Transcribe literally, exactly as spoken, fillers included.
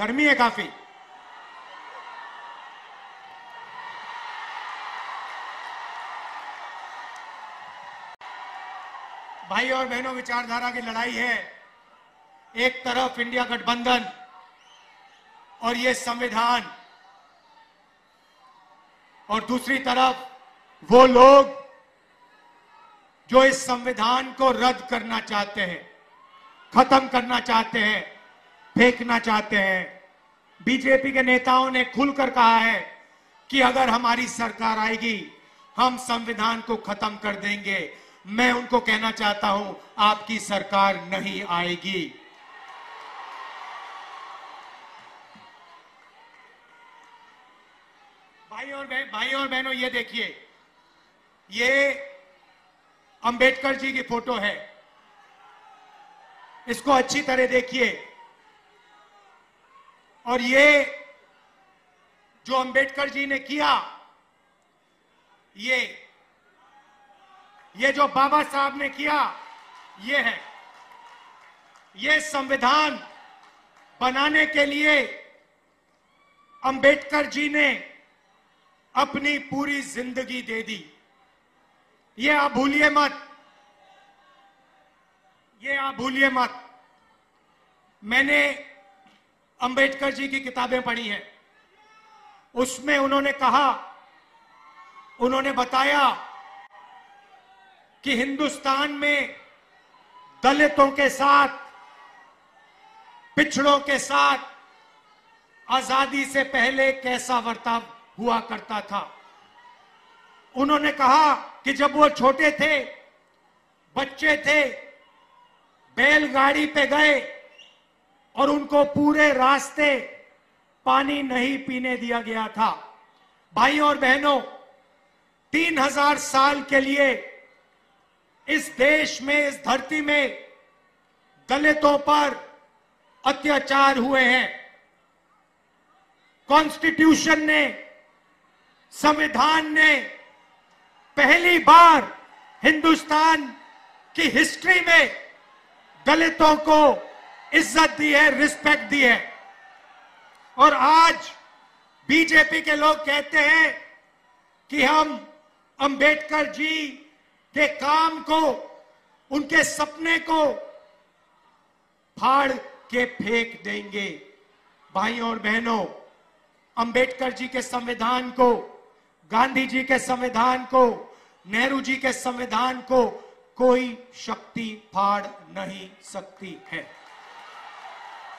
गर्मी है काफी। भाई और बहनों, विचारधारा की लड़ाई है। एक तरफ इंडिया गठबंधन और ये संविधान, और दूसरी तरफ वो लोग जो इस संविधान को रद्द करना चाहते हैं, खत्म करना चाहते हैं, फेंकना चाहते हैं। बीजेपी के नेताओं ने खुलकर कहा है कि अगर हमारी सरकार आएगी हम संविधान को खत्म कर देंगे। मैं उनको कहना चाहता हूं, आपकी सरकार नहीं आएगी। भाई और बहन भाई और बहनों, ये देखिए, ये अंबेडकर जी की फोटो है। इसको अच्छी तरह देखिए। और ये जो अंबेडकर जी ने किया, ये ये जो बाबा साहब ने किया, ये है। ये संविधान बनाने के लिए अंबेडकर जी ने अपनी पूरी जिंदगी दे दी। ये आप भूलिए मत, ये आप भूलिए मत। मैंने अंबेडकर जी की किताबें पढ़ी हैं, उसमें उन्होंने कहा, उन्होंने बताया कि हिंदुस्तान में दलितों के साथ, पिछड़ों के साथ आजादी से पहले कैसा बर्ताव हुआ करता था। उन्होंने कहा कि जब वो छोटे थे, बच्चे थे, बैलगाड़ी पे गए और उनको पूरे रास्ते पानी नहीं पीने दिया गया था। भाई और बहनों, तीन हजार साल के लिए इस देश में, इस धरती में दलितों पर अत्याचार हुए हैं। कॉन्स्टिट्यूशन ने, संविधान ने पहली बार हिंदुस्तान की हिस्ट्री में दलितों को इज्जत दी है, रिस्पेक्ट दी है। और आज बीजेपी के लोग कहते हैं कि हम अंबेडकर जी के काम को, उनके सपने को फाड़ के फेंक देंगे। भाई और बहनों, अंबेडकर जी के संविधान को, गांधी जी के संविधान को, नेहरू जी के संविधान को कोई शक्ति फाड़ नहीं सकती है।